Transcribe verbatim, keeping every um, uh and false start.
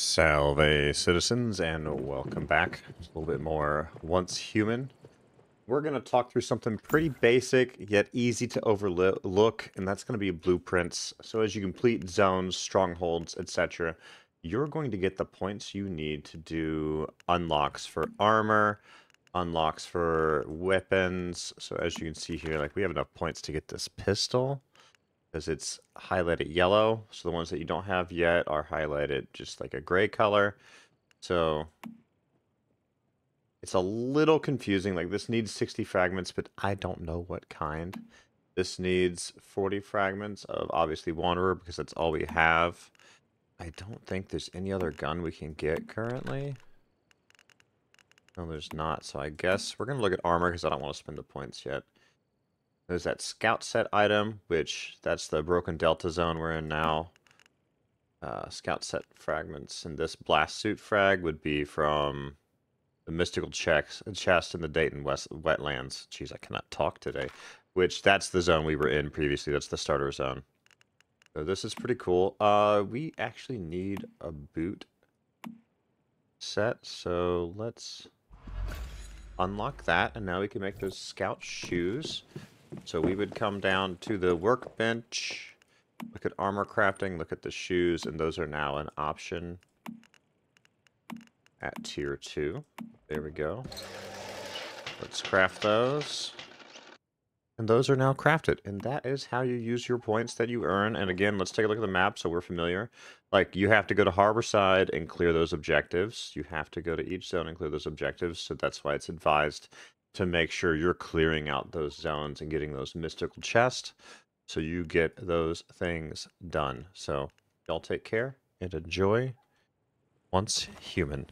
Salve, citizens, and welcome back. Just a little bit more Once Human. We're going to talk through something pretty basic, yet easy to overlook, and that's going to be blueprints. So as you complete zones, strongholds, et cetera, you're going to get the points you need to do unlocks for armor, unlocks for weapons. So as you can see here, like we have enough points to get this pistol, because it's highlighted yellow. So the ones that you don't have yet are highlighted just like a gray color. So it's a little confusing. Like this needs sixty fragments, but I don't know what kind. This needs forty fragments of obviously Wanderer because that's all we have. I don't think there's any other gun we can get currently. No, there's not. So I guess we're going to look at armor because I don't want to spend the points yet. There's that scout set item, which that's the broken delta zone we're in now. Uh, scout set fragments, and this blast suit frag would be from the mystical checks chest in the Dayton West wetlands. Jeez, I cannot talk today. Which that's the zone we were in previously. That's the starter zone. So this is pretty cool. Uh, we actually need a boot set, so let's unlock that, and now we can make those scout shoes. So we would come down to the workbench, look at armor crafting, look at the shoes, and those are now an option at tier two. There we go. Let's craft those. And those are now crafted. And that is how you use your points that you earn. And again, let's take a look at the map so we're familiar. Like, you have to go to Harborside and clear those objectives. You have to go to each zone and clear those objectives. So that's why it's advised to make sure you're clearing out those zones and getting those mystical chests so you get those things done. So y'all take care and enjoy Once Human.